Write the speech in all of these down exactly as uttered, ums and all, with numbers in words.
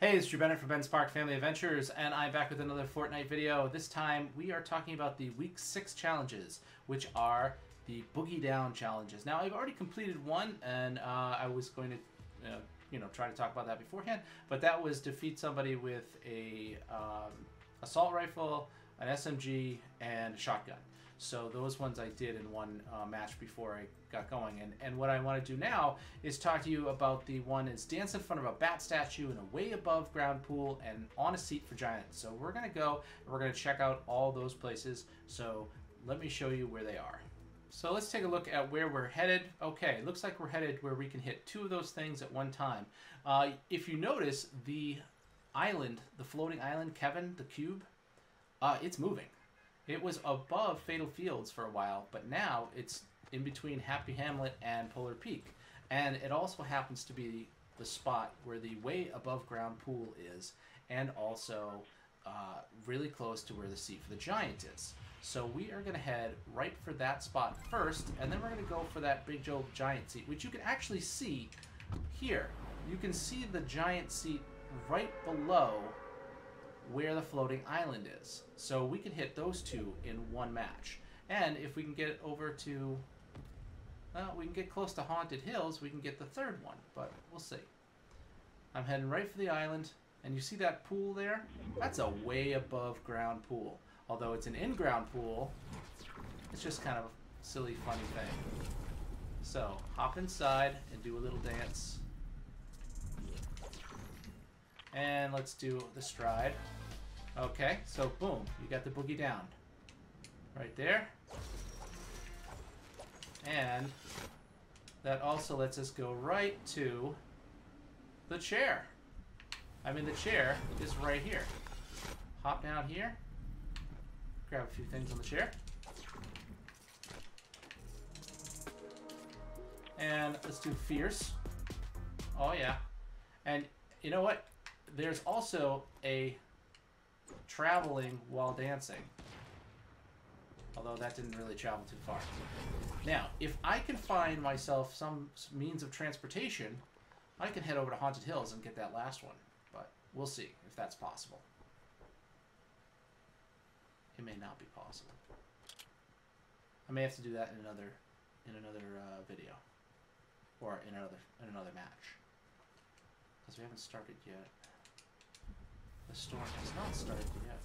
Hey, it's Drew Bennett from Ben Spark Family Adventures, and I'm back with another Fortnite video. This time, we are talking about the Week six challenges, which are the Boogie Down Challenges. Now, I've already completed one, and uh, I was going to, uh, you know, try to talk about that beforehand, but that was defeat somebody with a um, assault rifle, an S M G, and a shotgun. So those ones I did in one uh, match before I got going. And, and what I want to do now is talk to you about the one is dance in front of a bat statue in a way above ground pool and on a seat for giants. So we're going to go and we're going to check out all those places. So let me show you where they are. So let's take a look at where we're headed. Okay, looks like we're headed where we can hit two of those things at one time. Uh, if you notice, the island, the floating island, Kevin, the cube, uh, it's moving. It was above Fatal Fields for a while, but now it's in between Happy Hamlet and Polar Peak. And it also happens to be the spot where the way above ground pool is, and also uh, really close to where the seat for the giant is. So we are going to head right for that spot first, and then we're going to go for that big old giant seat, which you can actually see here. You can see the giant seat right below where the floating island is. So we can hit those two in one match. And if we can get over to, well, we can get close to Haunted Hills, we can get the third one, but we'll see. I'm heading right for the island, and you see that pool there? That's a way above ground pool. Although it's an in-ground pool, it's just kind of a silly, funny thing. So hop inside and do a little dance. And let's do the stride. Okay, so boom, you got the boogie down right there. And that also lets us go right to the chair. I mean, the chair is right here. Hop down here, grab a few things on the chair. And let's do fierce. Oh yeah. And you know what? There's also a traveling while dancing. Although that didn't really travel too far. Now, if I can find myself some means of transportation, I can head over to Haunted Hills and get that last one. But we'll see if that's possible. It may not be possible. I may have to do that in another in another uh, video, or in another in another match. Because we haven't started yet. The storm has not started yet.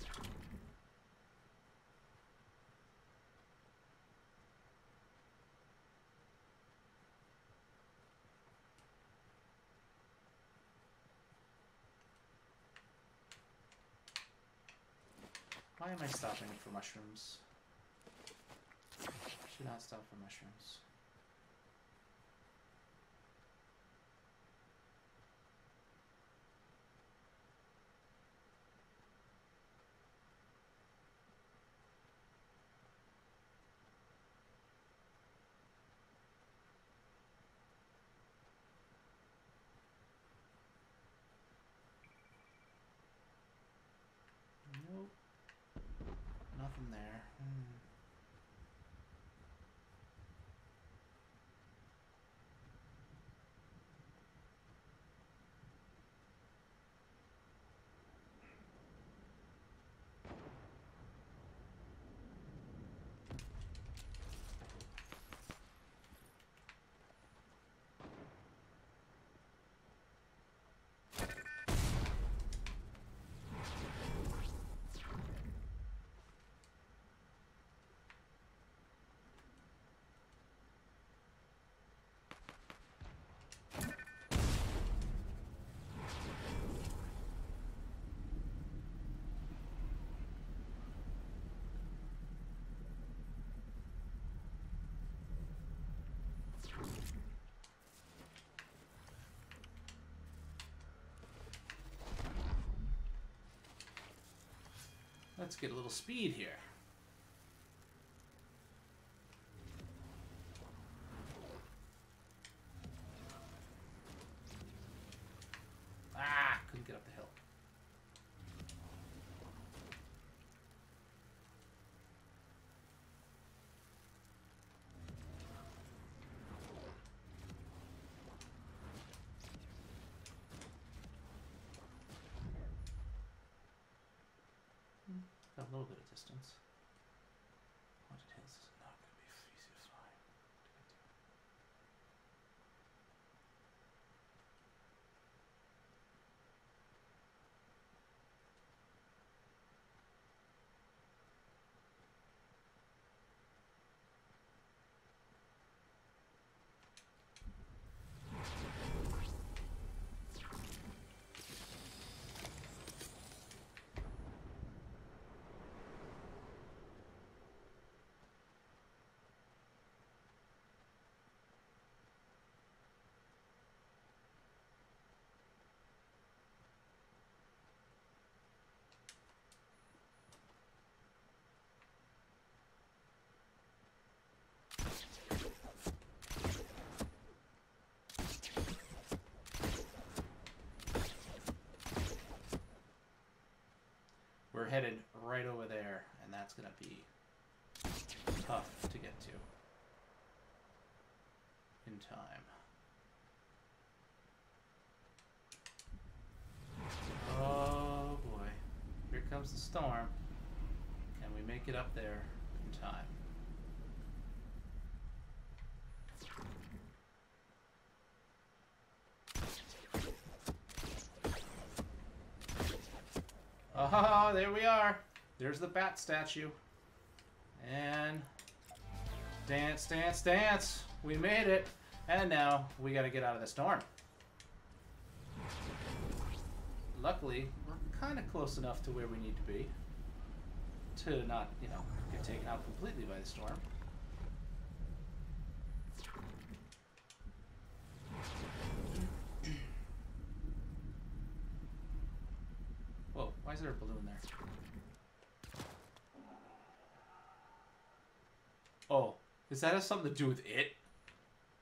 Why am I stopping for mushrooms? I should not stop for mushrooms. Nothing there. Mm. Let's get a little speed here. Ah, couldn't get up the hill. little bit of distance. Haunted Hills is not going to be easy to find. We're headed right over there, and that's going to be tough to get to in time. Oh boy, here comes the storm. Can we make it up there in time? Ah, oh, there we are. There's the bat statue. And dance, dance, dance. We made it. And now we gotta get out of the storm. Luckily, we're kind of close enough to where we need to be to not, you know, get taken out completely by the storm. Why is there a balloon there? Oh, does that have something to do with it?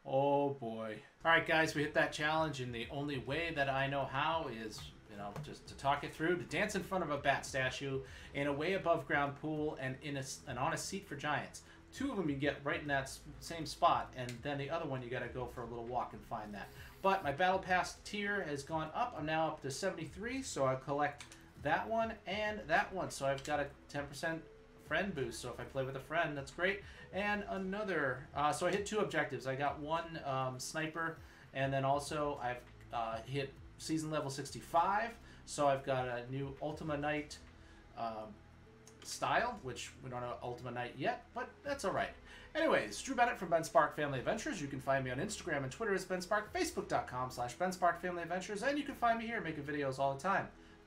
Oh boy. Alright guys, we hit that challenge, and the only way that I know how is, you know, just to talk it through, to dance in front of a bat statue, in a way above ground pool, and in a, and on a seat for giants. Two of them you get right in that same spot, and then the other one you gotta go for a little walk and find that. But my Battle Pass tier has gone up. I'm now up to seventy-three, so I collect that one and that one, so I've got a ten percent friend boost, so if I play with a friend, that's great. And another, uh, so I hit two objectives. I got one um, sniper, and then also I've uh, hit season level sixty-five, so I've got a new Ultima Knight um, style, which we don't know Ultima Knight yet, but that's alright. Anyways, Drew Bennett from Ben Spark Family Adventures. You can find me on Instagram and Twitter as Ben Spark, facebook dot com slash Ben Spark Family Adventures, and you can find me here making videos all the time.